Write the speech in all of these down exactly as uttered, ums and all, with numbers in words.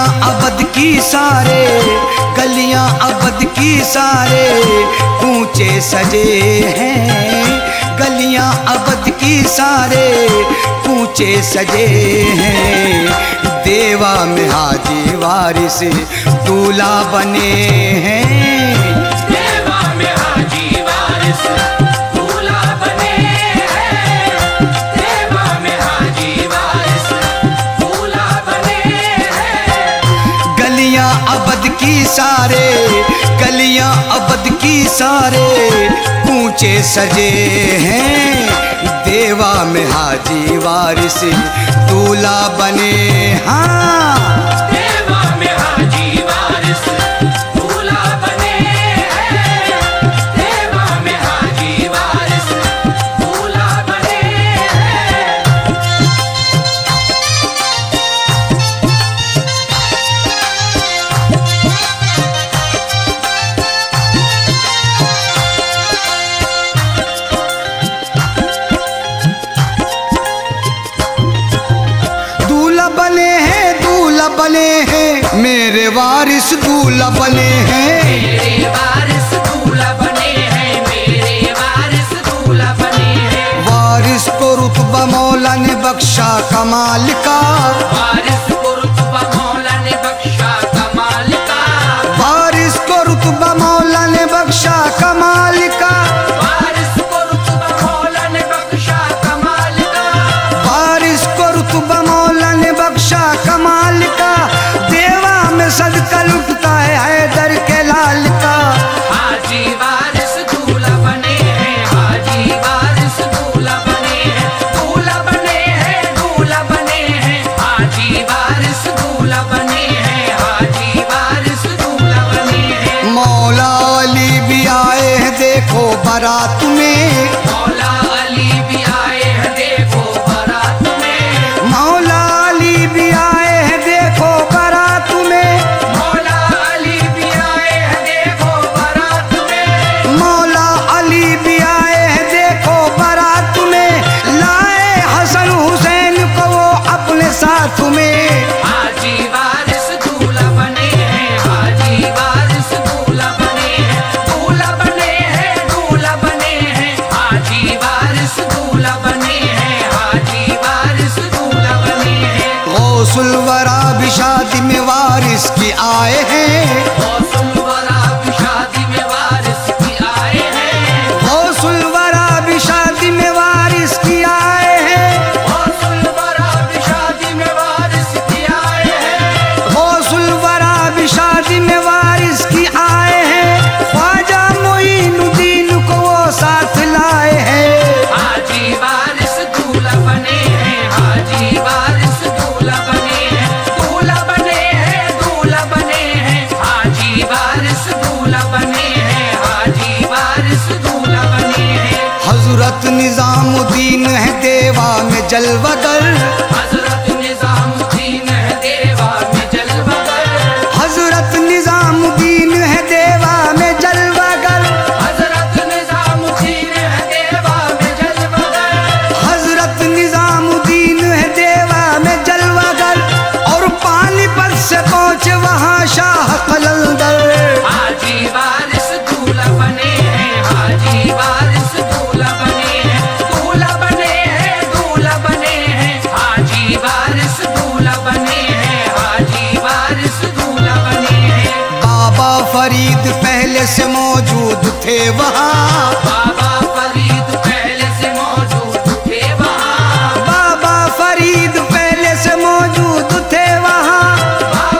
गलियां अबद की सारे, गलियां अबद की सारे कूचे सजे हैं, गलियां अबद की सारे कूचे सजे हैं। देवा में हाजी वारिस दूल्हा बने हैं, देवा में हाजी वारिस दूल्हा बने हैं, देवा में हाजी वारिस दूल्हा बने हैं। गलियां अबद की सारे, गलियां अबद की सारे कूचे सजे हैं। देवा में हाजी वारिस दूल्हा बने हाँ, देवा में हाजी वारिस दूल्हा बने हैं, देवा में हाजी वारिस दूल्हा बने हैं। बने हैं मेरे वारिस दूल्हा बने हैं, मेरे वारिस दूल्हा बने हैं, मेरे वारिस दूल्हा बने हैं। वारिस को रुतबा मौला ने बख्शा कमाल का, वारिस को रुतबा मौला ने बख्शा कमाल का, वारिस को रुतबा मौला ने बख्शा कमाल का, वारिस को रुतबा मौला ने बख्शा कमाल का, वारिस को रुतबा मौला ने बख्शा कमाल का। सदका लुटता है हैदर के लाल का। हाजी वारिस दूल्हा बने हैं, हाजी वारिस दूल्हा बने हैं, दूल्हा बने हैं, दूल्हा बने हैं। हाजी वारिस दूल्हा बने हैं, हाजी वारिस दूल्हा बने हैं। मौला अली भी आए हैं देखो बारात में, मौला अली भी आए हैं देखो बारात में, मौला अली भी आए हैं देखो बारात में, सुलवरा भी शादी में वारिस की आए हैं, सुलवरा भी शादी में वारिस की आए हैं, वो सुलवरा भी शादी में वारिस की आए हैं, वो सुलवरा भी शादी में वारिस की आए हैं, वो सुलवरा भी शादी में वारिस की आए हैं। ख्वाजा मोइनुद्दीन को वो साथ लाए हैं। हाजी वारिस दूल्हा बने हैं, हाजी वारिस दूल्हा बने, हजरत निजामुद्दीन है देवा में जलवादर, हजरत निजामुद्दीन है देवा में जलवादर, हजरत निजामुद्दीन है देवा में जलवादर, हजरत निजामुद्दीन है देवा में जलवादर, हजरत निजामुद्दीन है देवा में जलवादर। और पानीपत से पहुँचे वहाँ शाह कलंदर। हाजी वारिस दूल्हा बने हैं, हाजी वारिस दूल्हा बने हैं, दूल्हा बने हैं, दूल्हा बने हैं। हाजी वारिस दूल्हा बने हैं, हाजी वारिस दूल्हा बने हैं। बाबा फरीद पहले से मौजूद थे वहाँ, बाबा फरीद पहले से मौजूद थे वहाँ, बाबा फरीद पहले से मौजूद थे वहाँ,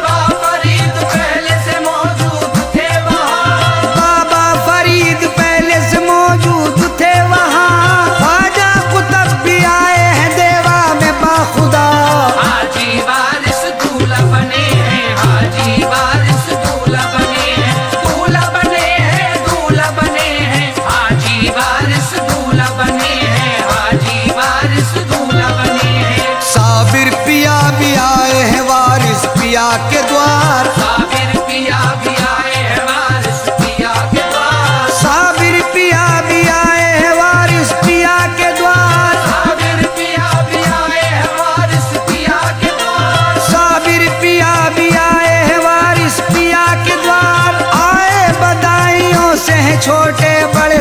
बाबा फरीद पहले से मौजूद थे वहाँ, बाबा फरीद पहले से मौजूद थे वहाँ। ख्वाजा कुतुब भी आए हैं देवा में बाखुदा। हाजी वारिस दूल्हा बने हैं, हाजी वारिस दूल्हा बने हैं, दूल्हा बने हैं, दूल्हा बने हैं। हाजी वारिस दूल्हा बने हैं, हाजी वारिस दूल्हा बने हैं। साबिर पिया भी आए हैं वारिस पिया के द्वार, साबिर पिया भी आए हैं वारिस पिया के द्वार, साबिर पिया भी आए हैं वारिस पिया के द्वार, साबिर पिया भी आए हैं वारिस पिया के द्वार, साबिर पिया भी आए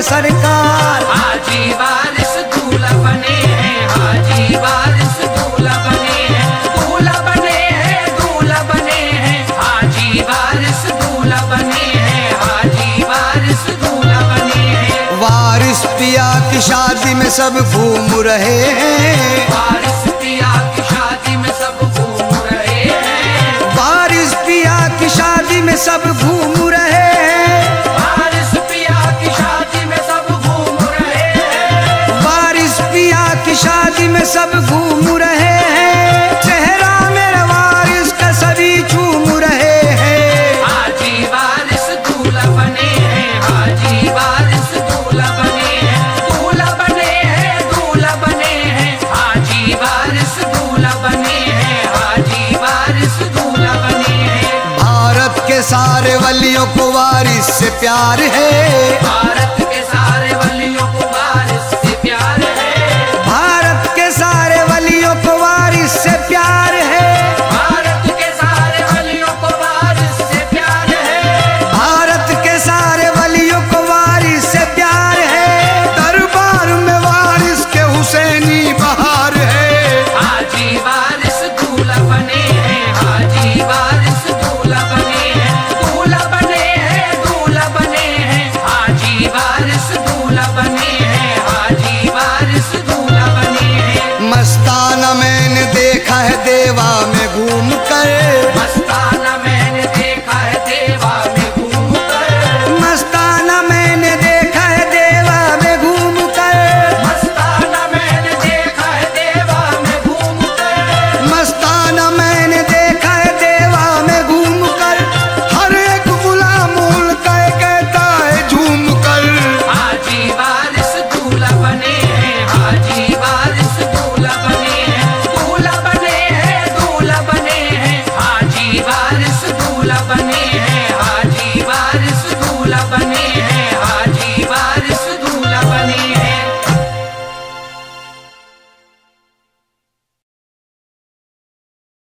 सरकार। हाजी वारिस दूल्हा बने हैं, हाजी वारिस दूल्हा बने हैं, दूल्हा बने हैं, दूल्हा बने हैं, हाजी वारिस दूल्हा बने हैं, हाजी वारिस दूल्हा बने हैं। वारिस पिया की शादी में सब घूम रहे हैं, वारिस पिया की शादी में सब घूम रहे हैं, वारिस पिया की शादी में सब घूम रहे हैं, शादी में सब घूम रहे हैं, चेहरा मेरा वारिस का सभी झूम रहे हैं। हाजी वारिस दूल्हा बने हैं, हाजी वारिस दूल्हा बने हैं, दूल्हा बने हैं, दूल्हा बने हैं, हाजी वारिस दूल्हा बने हैं, हाजी वारिस दूल्हा बने हैं। भारत के सारे वलियों को वारिस से प्यार है, भारत